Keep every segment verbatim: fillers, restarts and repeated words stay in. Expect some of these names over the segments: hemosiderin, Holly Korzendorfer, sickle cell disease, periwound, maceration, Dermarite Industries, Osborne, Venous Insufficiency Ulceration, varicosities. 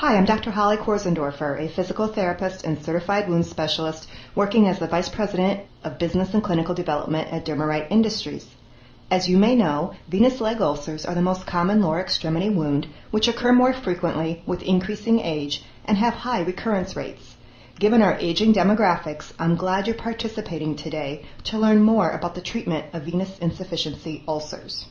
Hi, I'm Doctor Holly Korzendorfer, a physical therapist and certified wound specialist working as the Vice President of Business and Clinical Development at Dermarite Industries. As you may know, venous leg ulcers are the most common lower extremity wound, which occur more frequently with increasing age and have high recurrence rates. Given our aging demographics, I'm glad you're participating today to learn more about the treatment of venous insufficiency ulcers.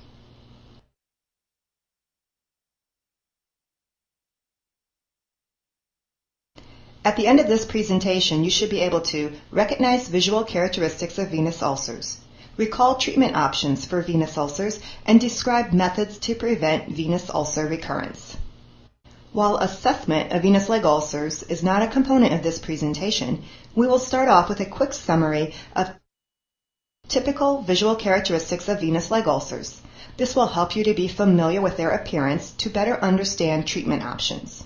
At the end of this presentation, you should be able to recognize visual characteristics of venous ulcers, recall treatment options for venous ulcers, and describe methods to prevent venous ulcer recurrence. While assessment of venous leg ulcers is not a component of this presentation, we will start off with a quick summary of typical visual characteristics of venous leg ulcers. This will help you to be familiar with their appearance to better understand treatment options.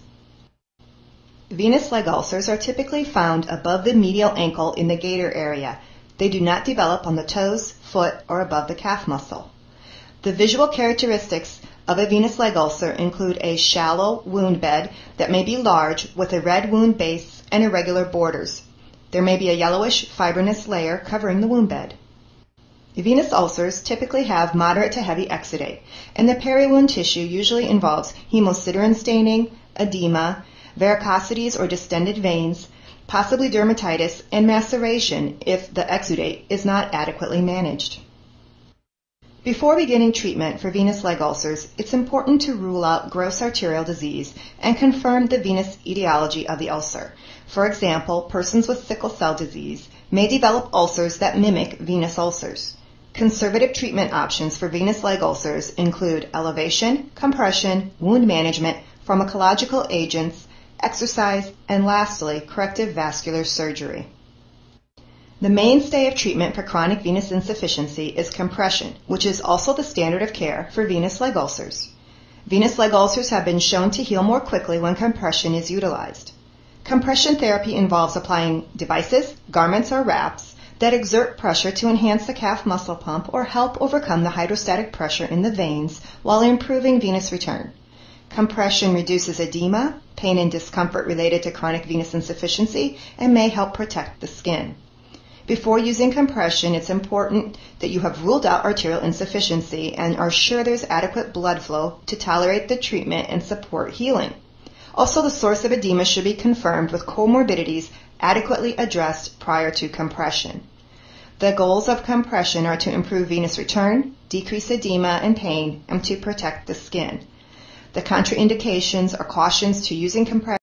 Venous leg ulcers are typically found above the medial ankle in the gaiter area. They do not develop on the toes, foot, or above the calf muscle. The visual characteristics of a venous leg ulcer include a shallow wound bed that may be large with a red wound base and irregular borders. There may be a yellowish fibrinous layer covering the wound bed. Venous ulcers typically have moderate to heavy exudate, and the periwound tissue usually involves hemosiderin staining, edema, varicosities or distended veins, possibly dermatitis, and maceration if the exudate is not adequately managed. Before beginning treatment for venous leg ulcers, it's important to rule out gross arterial disease and confirm the venous etiology of the ulcer. For example, persons with sickle cell disease may develop ulcers that mimic venous ulcers. Conservative treatment options for venous leg ulcers include elevation, compression, wound management, pharmacological agents, exercise, and lastly, corrective vascular surgery. The mainstay of treatment for chronic venous insufficiency is compression, which is also the standard of care for venous leg ulcers. Venous leg ulcers have been shown to heal more quickly when compression is utilized. Compression therapy involves applying devices, garments, or wraps that exert pressure to enhance the calf muscle pump or help overcome the hydrostatic pressure in the veins while improving venous return. Compression reduces edema, pain and discomfort related to chronic venous insufficiency, and may help protect the skin. Before using compression, it's important that you have ruled out arterial insufficiency and are sure there's adequate blood flow to tolerate the treatment and support healing. Also, the source of edema should be confirmed with comorbidities adequately addressed prior to compression. The goals of compression are to improve venous return, decrease edema and pain, and to protect the skin. The contraindications or cautions to using compression